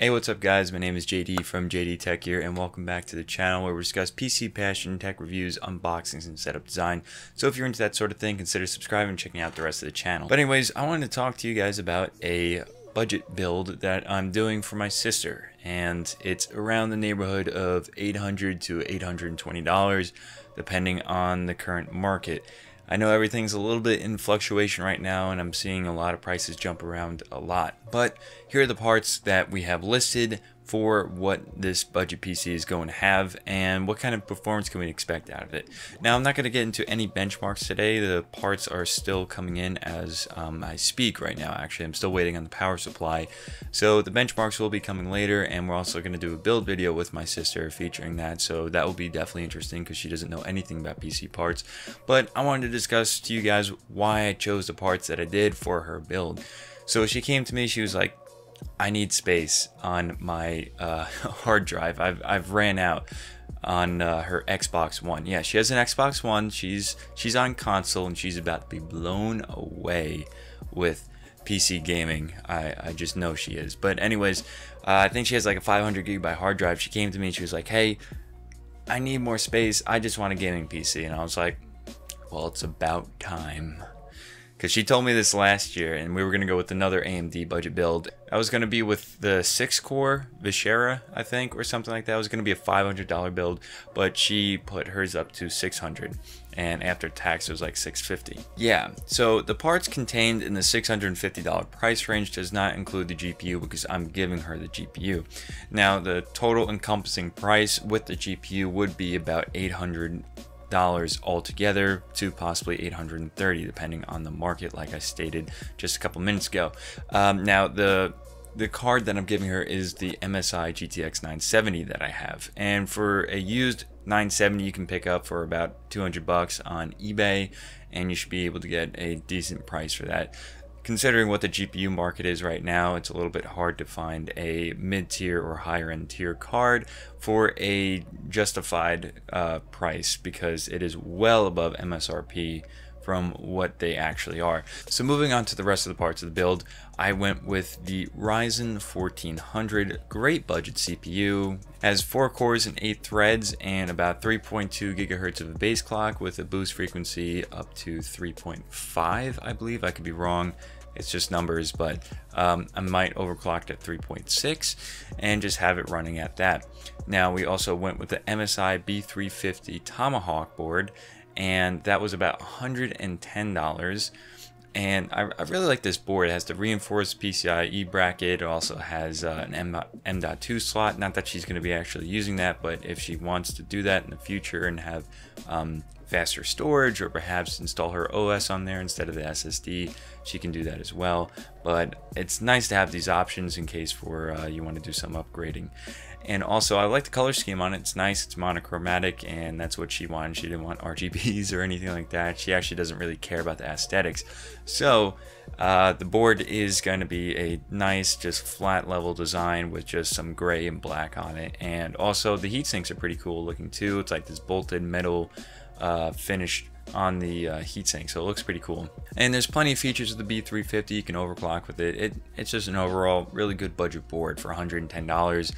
Hey, what's up guys, my name is JD from JD Tech here, and welcome back to the channel where we discuss PC passion, tech reviews, unboxings, and setup design. So if you're into that sort of thing, consider subscribing and checking out the rest of the channel. But anyways, I wanted to talk to you guys about a budget build that I'm doing for my sister, and it's around the neighborhood of $800 to $820 depending on the current market. I know everything's a little bit in fluctuation right now, and I'm seeing a lot of prices jump around a lot. But here are the parts that we have listed for what this budget PC is going to have and what kind of performance can we expect out of it. Now, I'm not going to get into any benchmarks today. The parts are still coming in as I speak right now. Actually, I'm still waiting on the power supply. So the benchmarks will be coming later, and we're also going to do a build video with my sister featuring that. So that will be definitely interesting because she doesn't know anything about PC parts. But I wanted to discuss to you guys why I chose the parts that I did for her build. So she came to me, she was like, I need space on my hard drive. I've ran out on her Xbox One. Yeah, she has an Xbox One. She's on console, and she's about to be blown away with PC gaming. I just know she is. But anyways, I think she has like a 500 gigabyte hard drive. She came to me and she was like, hey, I need more space. I just want a gaming PC. And I was like, well, it's about time. Because she told me this last year, and we were going to go with another AMD budget build. I was going to be with the 6-core Vishera, I think, or something like that. It was going to be a $500 build, but she put hers up to $600, and after tax, it was like $650. Yeah, so the parts contained in the $650 price range does not include the GPU because I'm giving her the GPU. Now, the total encompassing price with the GPU would be about $800 altogether to possibly $830 depending on the market, like I stated just a couple minutes ago. Now the card that I'm giving her is the MSI GTX 970 that I have, and for a used 970 you can pick up for about 200 bucks on eBay, and you should be able to get a decent price for that. Considering what the GPU market is right now, it's a little bit hard to find a mid-tier or higher-end tier card for a justified price because it is well above MSRP from what they actually are. So moving on to the rest of the parts of the build, I went with the Ryzen 1400, great budget CPU, has 4 cores and 8 threads and about 3.2 gigahertz of a base clock with a boost frequency up to 3.5, I believe. I could be wrong. It's just numbers, but I might overclock to 3.6 and just have it running at that. Now, we also went with the MSI B350 Tomahawk board, and that was about $110. And I really like this board. It has the reinforced PCIe bracket. It also has an M.2 slot. Not that she's going to be actually using that, but if she wants to do that in the future and have faster storage, or perhaps install her OS on there instead of the SSD, she can do that as well. But it's nice to have these options in case for you want to do some upgrading. And also, I like the color scheme on it. It's nice, it's monochromatic, and that's what she wanted. She didn't want RGBs or anything like that. She actually doesn't really care about the aesthetics. So the board is going to be a nice, just flat level design with just some gray and black on it. And also, the heat sinks are pretty cool looking too. It's like this bolted metal finish on the heatsink, so it looks pretty cool. And there's plenty of features of the B350. You can overclock with it. It's just an overall really good budget board for $110.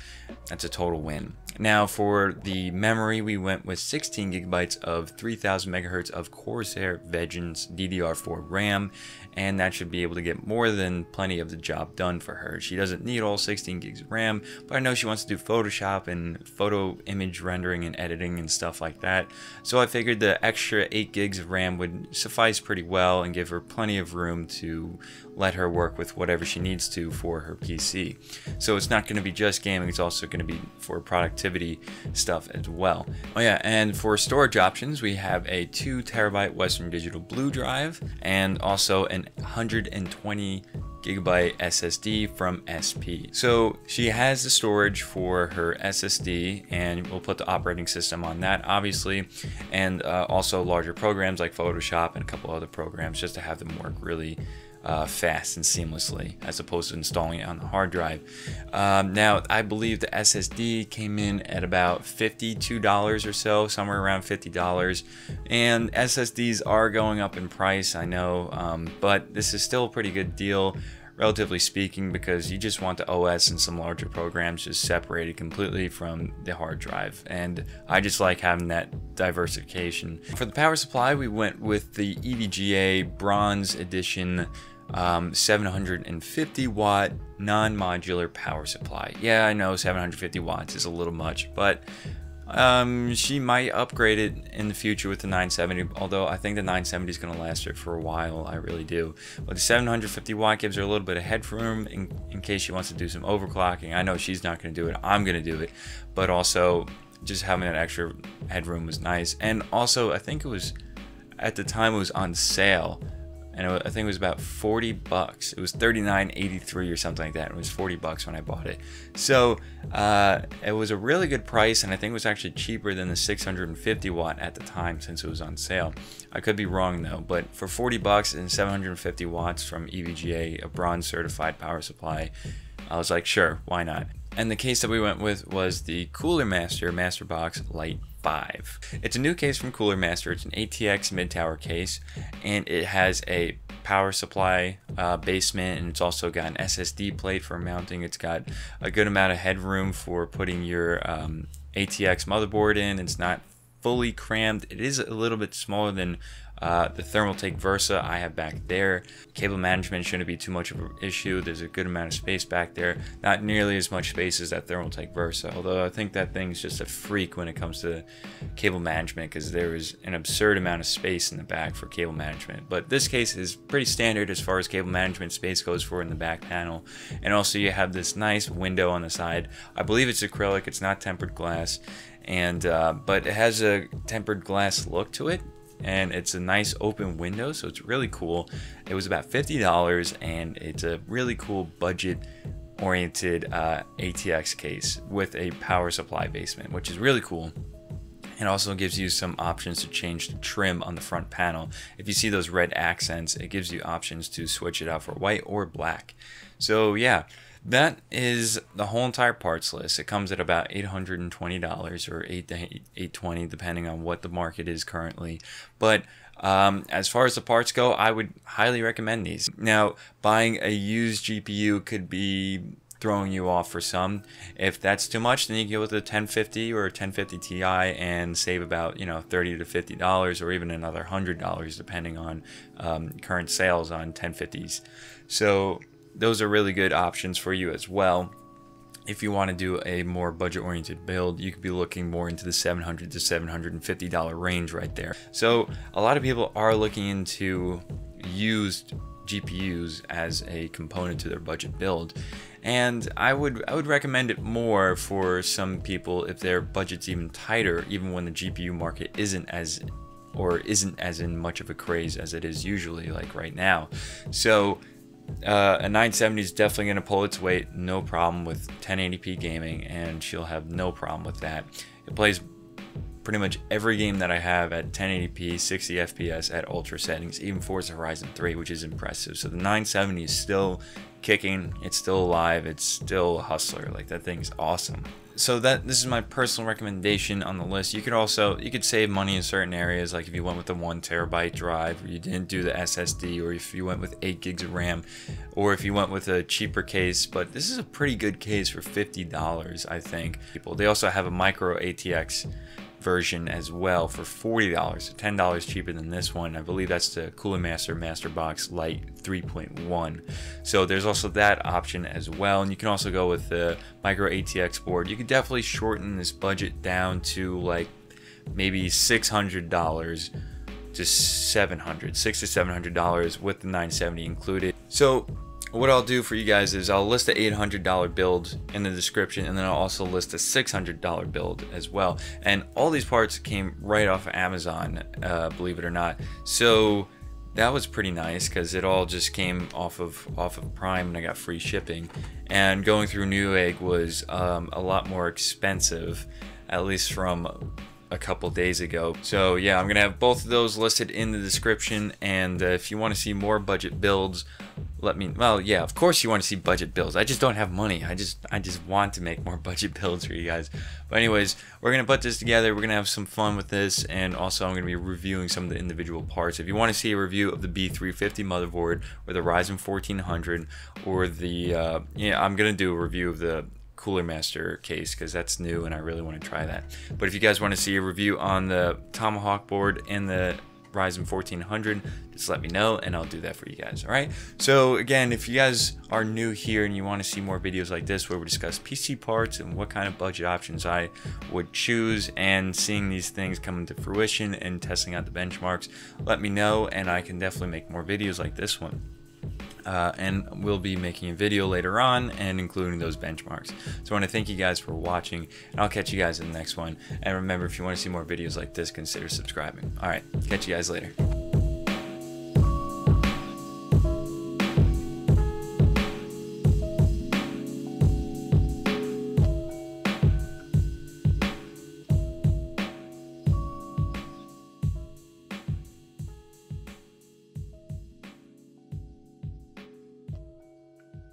That's a total win. Now, for the memory, we went with 16 gigabytes of 3000 megahertz of Corsair Vengeance DDR4 RAM, and that should be able to get more than plenty of the job done for her. She doesn't need all 16 gigs of RAM, but I know she wants to do Photoshop and photo image rendering and editing and stuff like that. So I figured the extra 8 gigs of RAM would suffice pretty well and give her plenty of room to let her work with whatever she needs to for her PC. So it's not going to be just gaming, it's also going to be for productivity stuff as well. Oh yeah, and for storage options, we have a 2 terabyte Western Digital Blue drive, and also an 120 gigabyte SSD from SP. So she has the storage for her SSD, and we'll put the operating system on that, obviously, and also larger programs like Photoshop and a couple other programs just to have them work really fast and seamlessly as opposed to installing it on the hard drive. Now, I believe the SSD came in at about $52 or so, somewhere around $50, and SSDs are going up in price, I know, but this is still a pretty good deal relatively speaking, because you just want the OS and some larger programs just separated completely from the hard drive, and I just like having that diversification. For the power supply, we went with the EVGA Bronze Edition 750 watt non-modular power supply. Yeah, I know 750 watts is a little much, but she might upgrade it in the future with the 970, although I think the 970 is going to last her for a while. I really do. But the 750 watt gives her a little bit of headroom in case she wants to do some overclocking. I know she's not going to do it, I'm going to do it, but also just having that extra headroom was nice. And also, I think it was, at the time it was on sale, and I think it was about 40 bucks. It was $39.83 or something like that. It was 40 bucks when I bought it. So it was a really good price, and I think it was actually cheaper than the 650 watt at the time since it was on sale. I could be wrong though, but for 40 bucks and 750 watts from EVGA, a bronze certified power supply, I was like, sure, why not? And the case that we went with was the Cooler Master MasterBox Lite 5. It's a new case from Cooler Master. It's an ATX mid-tower case, and it has a power supply basement, and it's also got an SSD plate for mounting. It's got a good amount of headroom for putting your ATX motherboard in. It's not fully crammed. It is a little bit smaller than the Thermaltake Versa I have back there. Cable management shouldn't be too much of an issue. There's a good amount of space back there. Not nearly as much space as that Thermaltake Versa, although I think that thing's just a freak when it comes to cable management, because there is an absurd amount of space in the back for cable management. But this case is pretty standard as far as cable management space goes for in the back panel. And also you have this nice window on the side. I believe it's acrylic, it's not tempered glass, and but it has a tempered glass look to it. And it's a nice open window, so it's really cool. It was about $50, and it's a really cool budget-oriented ATX case with a power supply basement, which is really cool. It also gives you some options to change the trim on the front panel. If you see those red accents, it gives you options to switch it out for white or black. So yeah, that is the whole entire parts list. It comes at about $820 or $820, depending on what the market is currently. But as far as the parts go, I would highly recommend these. Now, buying a used GPU could be throwing you off for some. If that's too much, then you can go with a 1050 or a 1050 Ti and save about, you know, $30 to $50, or even another $100 depending on current sales on 1050s. So those are really good options for you as well. If you want to do a more budget-oriented build, you could be looking more into the $700 to $750 range right there. So a lot of people are looking into used GPUs as a component to their budget build, and I would recommend it more for some people if their budget's even tighter, even when the GPU market isn't as in much of a craze as it is usually, like right now. So a 970 is definitely going to pull its weight, no problem, with 1080p gaming, and she'll have no problem with that. It plays pretty much every game that I have at 1080p 60 fps at ultra settings, even Forza Horizon 3, which is impressive. So the 970 is still kicking, it's still alive, it's still a hustler. Like, that thing's awesome. So this is my personal recommendation on the list. You could save money in certain areas, like if you went with the 1 terabyte drive, or you didn't do the SSD, or if you went with 8 gigs of RAM, or if you went with a cheaper case. But this is a pretty good case for $50, I think. They also have a micro ATX version as well for $40, so $10 cheaper than this one. I believe that's the Cooler Master MasterBox Lite 3.1. So there's also that option as well, and you can also go with the micro ATX board. You could definitely shorten this budget down to like maybe $600 to $700, $600 to $700 with the 970 included. So what I'll do for you guys is I'll list the $800 build in the description, and then I'll also list the $600 build as well. And all these parts came right off of Amazon, believe it or not. So that was pretty nice, because it all just came off of Prime, and I got free shipping. And going through Newegg was a lot more expensive, at least from a couple days ago. So yeah, I'm gonna have both of those listed in the description, and if you want to see more budget builds, let me, well, yeah, of course you want to see budget builds. I just don't have money. I just want to make more budget builds for you guys. But anyways, we're gonna put this together, we're gonna have some fun with this, and also I'm gonna be reviewing some of the individual parts. If you want to see a review of the B350 motherboard or the Ryzen 1400 or the yeah, I'm gonna do a review of the Cooler Master case because that's new and I really want to try that. But if you guys want to see a review on the Tomahawk board and the Ryzen 1400, just let me know and I'll do that for you guys. All right, so again, if you guys are new here and you want to see more videos like this where we discuss PC parts and what kind of budget options I would choose and seeing these things come into fruition and testing out the benchmarks, let me know and I can definitely make more videos like this one. And we'll be making a video later on and including those benchmarks. So I want to thank you guys for watching, and I'll catch you guys in the next one. And remember, if you want to see more videos like this, consider subscribing. All right, catch you guys later.